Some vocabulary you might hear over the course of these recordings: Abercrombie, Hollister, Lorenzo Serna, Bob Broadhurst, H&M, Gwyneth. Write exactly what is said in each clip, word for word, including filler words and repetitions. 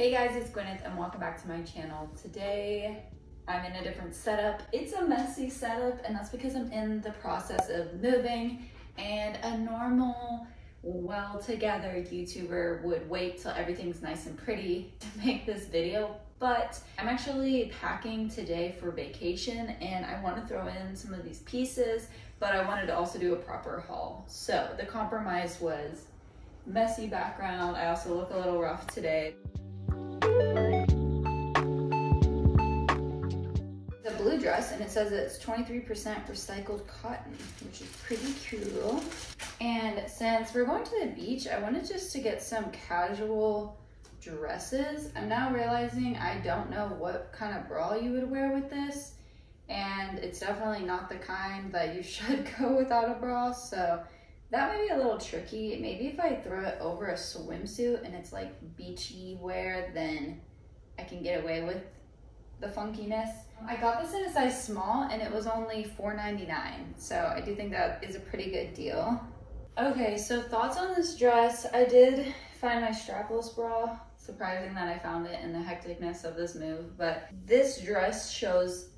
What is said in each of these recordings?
Hey guys, it's Gwyneth and welcome back to my channel. Today I'm in a different setup. It's a messy setup and that's because I'm in the process of moving, and a normal, well together YouTuber would wait till everything's nice and pretty to make this video, but I'm actually packing today for vacation and I want to throw in some of these pieces, but I wanted to also do a proper haul. So the compromise was messy background. I also look a little rough today. The blue dress, and it says it's twenty-three percent recycled cotton, which is pretty cool. And since we're going to the beach, I wanted just to get some casual dresses. I'm now realizing I don't know what kind of bra you would wear with this, and it's definitely not the kind that you should go without a bra, so that might be a little tricky. Maybe if I throw it over a swimsuit and it's like beachy wear, then I can get away with the funkiness. I got this in a size small and it was only four ninety-nine. So I do think that is a pretty good deal. Okay, so thoughts on this dress. I did find my strapless bra. Surprising that I found it in the hecticness of this move, but this dress shows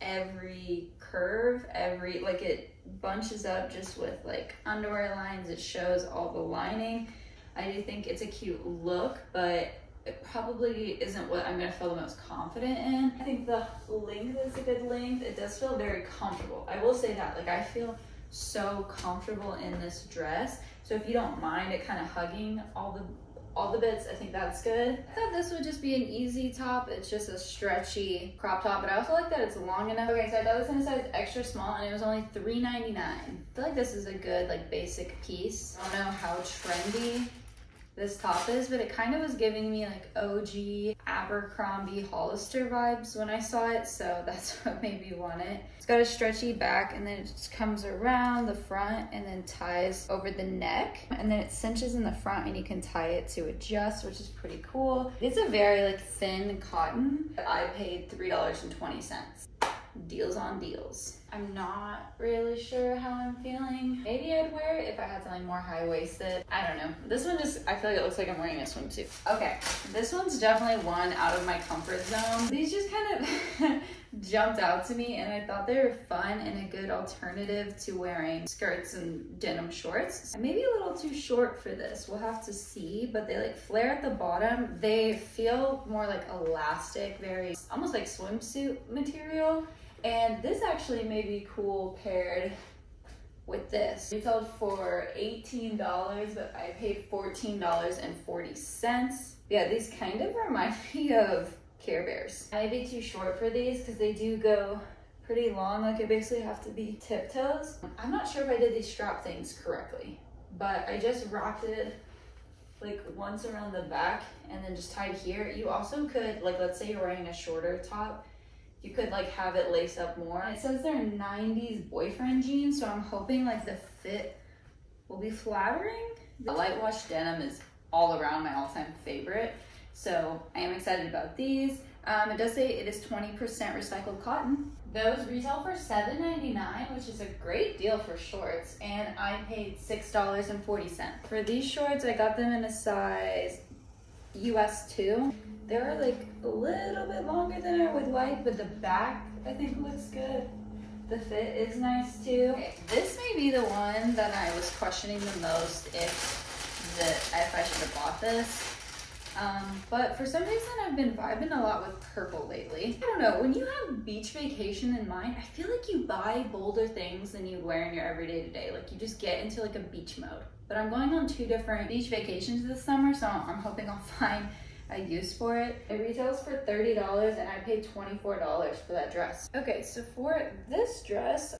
every curve, every, like it bunches up just with like underwear lines. It shows all the lining. I do think it's a cute look, but it probably isn't what I'm gonna feel the most confident in. I think the length is a good length. It does feel very comfortable. I will say that, like I feel so comfortable in this dress. So if you don't mind it kind of hugging all the all the bits, I think that's good. I thought this would just be an easy top. It's just a stretchy crop top, but I also like that it's long enough. Okay, so I got this in a size extra small and it was only three ninety-nine. I feel like this is a good like basic piece. I don't know how trendy this top is, but it kind of was giving me like O G Abercrombie Hollister vibes when I saw it, so that's what made me want it. It's got a stretchy back and then it just comes around the front and then ties over the neck, and then it cinches in the front and you can tie it to adjust, which is pretty cool. It's a very like thin cotton. I paid three dollars and twenty cents. Deals on deals. I'm not really sure how I'm feeling. Maybe I'd wear it if I had something more high-waisted. I don't know. This one just, I feel like it looks like I'm wearing a swimsuit. Okay, this one's definitely one out of my comfort zone. These just kind of jumped out to me and I thought they were fun and a good alternative to wearing skirts and denim shorts. Maybe a little too short for this. We'll have to see, but they like flare at the bottom. They feel more like elastic, very almost like swimsuit material. And this actually may be cool paired with this. Retailed for eighteen dollars, but I paid fourteen dollars and forty cents. Yeah, these kind of remind me of Care Bears. I may be too short for these because they do go pretty long. Like I basically have to be tiptoes. I'm not sure if I did these strap things correctly, but I just wrapped it like once around the back and then just tied here. You also could, like let's say you're wearing a shorter top, you could like have it lace up more. It says they're nineties boyfriend jeans, so I'm hoping like the fit will be flattering. The light wash denim is all around my all-time favorite, so I am excited about these. Um, it does say it is twenty percent recycled cotton. Those retail for seven ninety-nine, which is a great deal for shorts, and I paid six dollars and forty cents. For these shorts, I got them in a size U S two. They're like a little bit longer than I would like, but the back I think looks good. The fit is nice too. Okay, this may be the one that I was questioning the most if the if I should have bought this. Um, but for some reason I've been vibing a lot with purple lately. I don't know, when you have beach vacation in mind, I feel like you buy bolder things than you wear in your everyday to day. Like you just get into like a beach mode. But I'm going on two different beach vacations this summer, so I'm hoping I'll find I use for it. It retails for thirty dollars and I paid twenty-four dollars for that dress. Okay, so for this dress,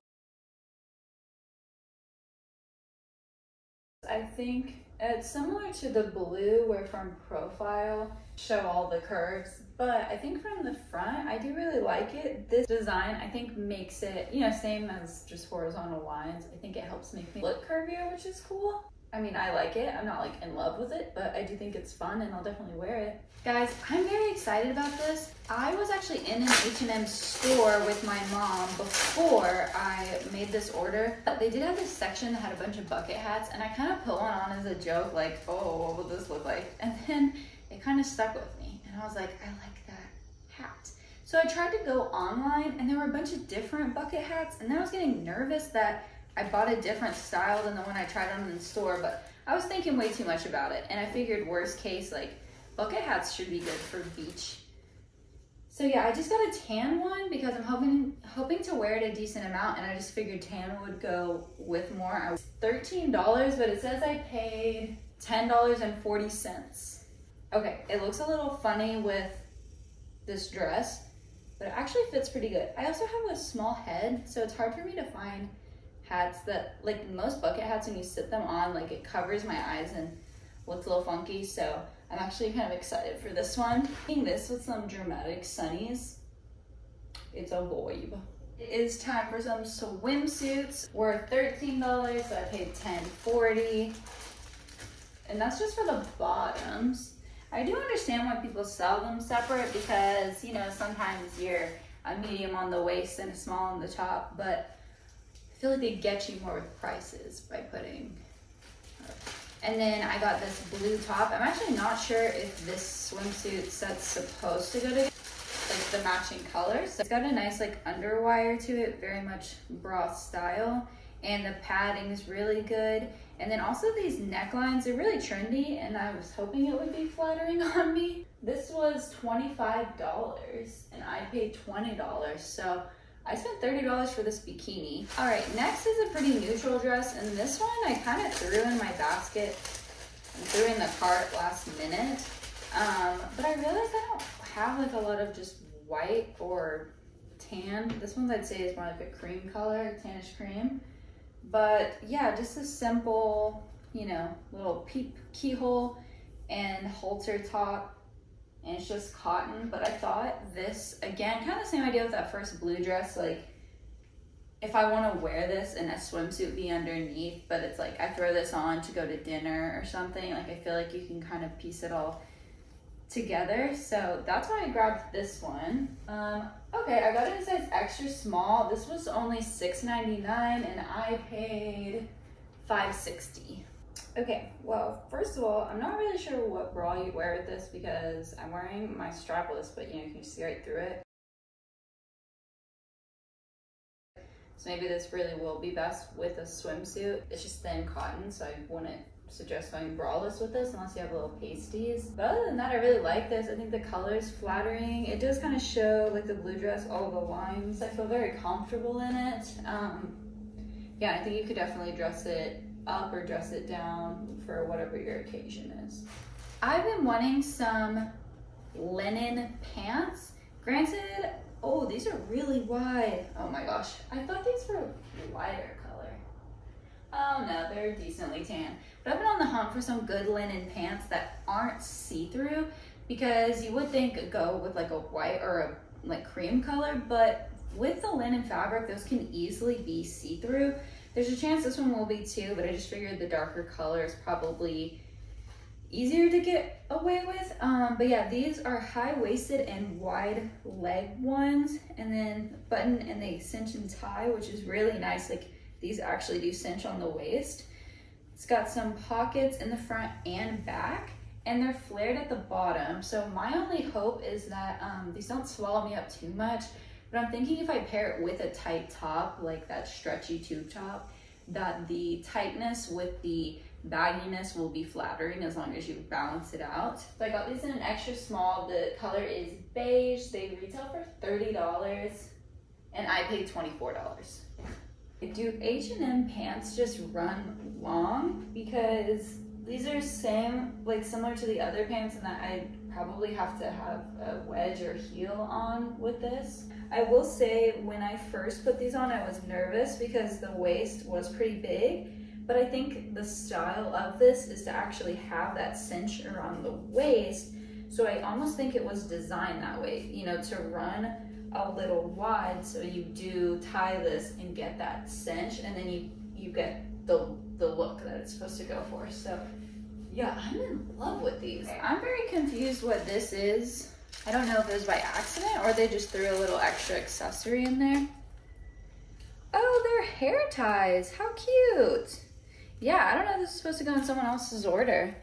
I think it's similar to the blue where from profile show all the curves, but I think from the front, I do really like it. This design, I think makes it, you know, same as just horizontal lines. I think it helps make me look curvier, which is cool. I mean, I like it. I'm not like in love with it, but I do think it's fun and I'll definitely wear it. Guys, I'm very excited about this. I was actually in an H and M store with my mom before I made this order. They did have this section that had a bunch of bucket hats and I kind of put one on as a joke, like, oh, what will this look like? And then It kind of stuck with me, and I was like, I like that hat. So I tried to go online, and there were a bunch of different bucket hats, and then I was getting nervous that I bought a different style than the one I tried on in the store, but I was thinking way too much about it, and I figured worst case, like, bucket hats should be good for beach. So yeah, I just got a tan one because I'm hoping hoping to wear it a decent amount, and I just figured tan would go with more. I was thirteen dollars, but it says I paid ten dollars and forty cents. Okay, it looks a little funny with this dress, but it actually fits pretty good. I also have a small head, so it's hard for me to find hats that, like most bucket hats, when you sit them on, like it covers my eyes and looks a little funky, so I'm actually kind of excited for this one. Taking this with some dramatic sunnies, it's a vibe. It is time for some swimsuits. We're thirteen dollars, so I paid ten forty. And that's just for the bottoms. I do understand why people sell them separate because, you know, sometimes you're a medium on the waist and a small on the top, but I feel like they get you more with prices by putting. And then I got this blue top. I'm actually not sure if this swimsuit set's supposed to go to like the matching colors. So it's got a nice like underwire to it, very much bra style, and the padding is really good. And then also these necklines are really trendy, and I was hoping it would be flattering on me. This was twenty-five dollars, and I paid twenty dollars, so I spent thirty dollars for this bikini. All right, next is a pretty neutral dress, and this one I kind of threw in my basket and threw in the cart last minute. Um, but I realized I don't have like a lot of just white or tan. This one I'd say is more like a cream color, tannish cream. But yeah, just a simple, you know, little peep keyhole and halter top, and it's just cotton. But I thought this, again, kind of the same idea with that first blue dress, like if I want to wear this in a swimsuit be underneath, but it's like I throw this on to go to dinner or something, like I feel like you can kind of piece it all together, so that's why I grabbed this one. Um, okay, I got it in a size extra small. This was only six ninety-nine, and I paid five sixty. Okay, well, first of all, I'm not really sure what bra you wear with this because I'm wearing my strapless, but you know, you can see right through it. So maybe this really will be best with a swimsuit. It's just thin cotton, so I wouldn't suggest going braless with this unless you have little pasties. But other than that, I really like this. I think the color is flattering. It does kind of show, like the blue dress, all the lines. I feel very comfortable in it. Um, yeah, I think you could definitely dress it up or dress it down for whatever your occasion is. I've been wanting some linen pants. Granted, oh, these are really wide. Oh my gosh, I thought these were lighter. Oh no, they're decently tan. But I've been on the hunt for some good linen pants that aren't see-through, because you would think go with like a white or a like cream color, but with the linen fabric, those can easily be see-through. There's a chance this one will be too, but I just figured the darker color is probably easier to get away with. Um, but yeah, these are high-waisted and wide leg ones, and then button and they cinch and tie, which is really nice. Like, these actually do cinch on the waist. It's got some pockets in the front and back, and they're flared at the bottom. So my only hope is that um, these don't swallow me up too much, but I'm thinking if I pair it with a tight top, like that stretchy tube top, that the tightness with the bagginess will be flattering as long as you balance it out. So I got these in an extra small. The color is beige. They retail for thirty dollars, and I paid twenty-four dollars. Do H and M pants just run long? Because these are same, like similar to the other pants, and that I probably have to have a wedge or heel on with this. I will say when I first put these on, I was nervous because the waist was pretty big, but I think the style of this is to actually have that cinch around the waist. So I almost think it was designed that way, you know, to run a little wide, so you do tie this and get that cinch, and then you you get the the look that it's supposed to go for. So yeah, I'm in love with these. I'm very confused what this is. I don't know if it was by accident or they just threw a little extra accessory in there. Oh, they're hair ties. How cute. Yeah, I don't know if this is supposed to go in someone else's order,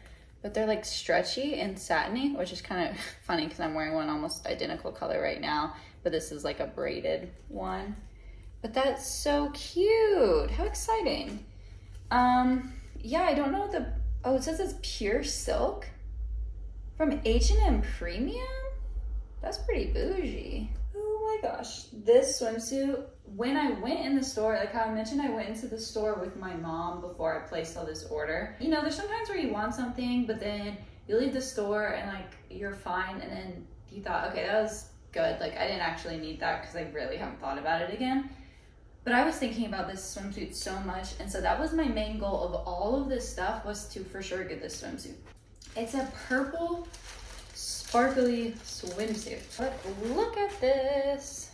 but they're like stretchy and satiny, which is kind of funny because I'm wearing one almost identical color right now, but this is like a braided one. But that's so cute. How exciting. Um, yeah, I don't know the, oh, it says it's pure silk from H and M Premium. That's pretty bougie. Oh my gosh. This swimsuit, when I went in the store, like how I mentioned, I went into the store with my mom before I placed all this order. You know, there's sometimes where you want something, but then you leave the store and like you're fine. And then you thought, okay, that was good. Like I didn't actually need that because I really haven't thought about it again. But I was thinking about this swimsuit so much. And so that was my main goal of all of this stuff, was to for sure get this swimsuit. It's a purple sparkly swimsuit, but look at this.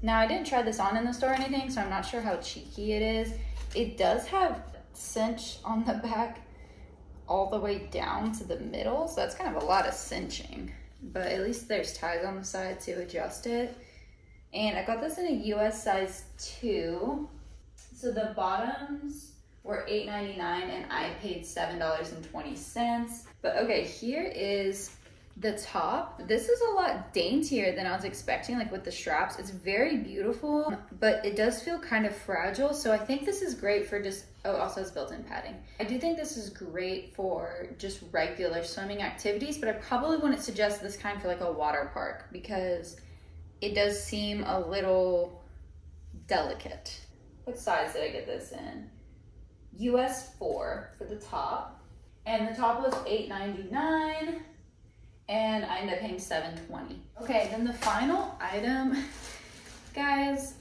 Now I didn't try this on in the store or anything, so I'm not sure how cheeky it is. It does have cinch on the back all the way down to the middle, so that's kind of a lot of cinching, but at least there's ties on the side to adjust it. And I got this in a U S size two, so the bottoms were eight ninety-nine and I paid seven dollars and twenty cents. But okay, here is the top. This is a lot daintier than I was expecting, like with the straps. It's very beautiful, but it does feel kind of fragile. So I think this is great for just, oh, it also has built-in padding. I do think this is great for just regular swimming activities, but I probably wouldn't suggest this kind for like a water park because it does seem a little delicate. What size did I get this in? U S four for the top, and the top was eight ninety-nine and I ended up paying seven twenty. Okay, then the final item, guys,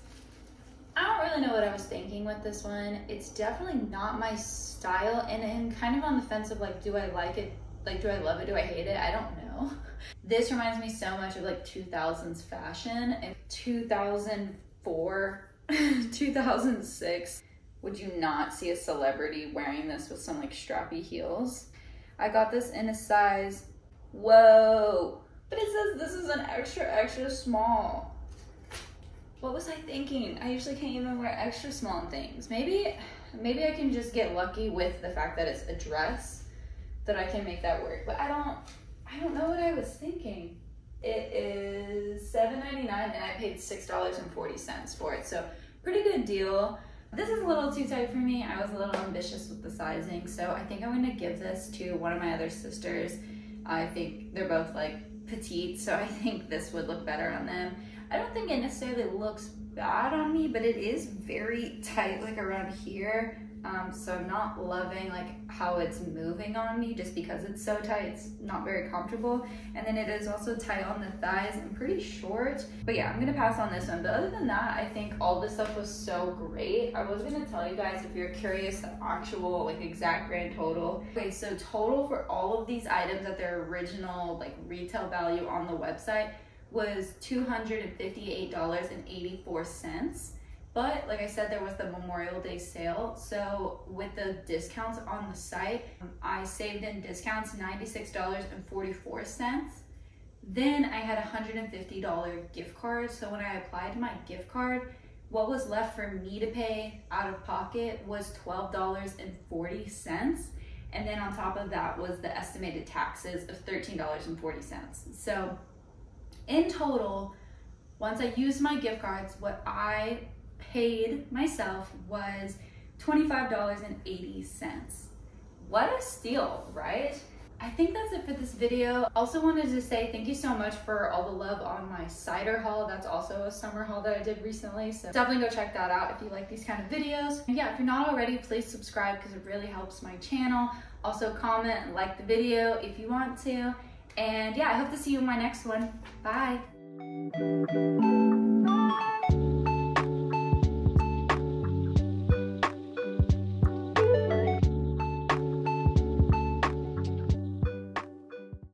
I don't really know what I was thinking with this one. It's definitely not my style, and I'm kind of on the fence of like, do I like it? Like, do I love it? Do I hate it? I don't know. This reminds me so much of like two thousands fashion, and two thousand four, two thousand six. Would you not see a celebrity wearing this with some like strappy heels? I got this in a size, whoa, but it says this is an extra, extra small. What was I thinking? I usually can't even wear extra small things. Maybe, maybe I can just get lucky with the fact that it's a dress, that I can make that work. But I don't, I don't know what I was thinking. It is seven ninety-nine and I paid six dollars and forty cents for it. So pretty good deal. This is a little too tight for me. I was a little ambitious with the sizing, so I think I'm gonna give this to one of my other sisters. I think they're both like petite, so I think this would look better on them. I don't think it necessarily looks bad on me, but it is very tight like around here. Um, so I'm not loving like how it's moving on me just because it's so tight. It's not very comfortable. And then it is also tight on the thighs and pretty short. But yeah, I'm gonna pass on this one. But other than that, I think all this stuff was so great. I was gonna tell you guys if you're curious the actual like exact grand total. Okay, so total for all of these items at their original like retail value on the website was two hundred fifty-eight dollars and eighty-four cents. But like I said, there was the Memorial Day sale. So with the discounts on the site, I saved in discounts ninety-six dollars and forty-four cents. Then I had a one hundred fifty dollar gift card. So when I applied my gift card, what was left for me to pay out of pocket was twelve dollars and forty cents. And then on top of that was the estimated taxes of thirteen dollars and forty cents. So in total, once I used my gift cards, what I paid myself was twenty-five dollars and eighty cents. What a steal, right? I think that's it for this video. Also wanted to say thank you so much for all the love on my cider haul. That's also a summer haul that I did recently, so definitely go check that out if you like these kind of videos. And yeah, if you're not already, please subscribe because it really helps my channel. Also comment and like the video if you want to. And yeah, I hope to see you in my next one. Bye.